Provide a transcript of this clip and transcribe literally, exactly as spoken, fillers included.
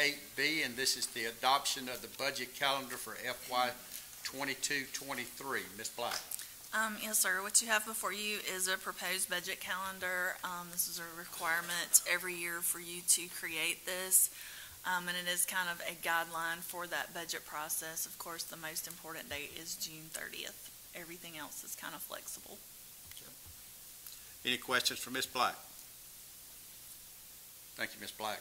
eight B, and this is the adoption of the budget calendar for F Y twenty-two twenty-three. Miz Black. Um, yes, sir. What you have before you is a proposed budget calendar. Um, this is a requirement every year for you to create this, um, and it is kind of a guideline for that budget process. Of course, the most important date is June thirtieth. Everything else is kind of flexible. Sure. Any questions for Miz Black? Thank you, Miz Black.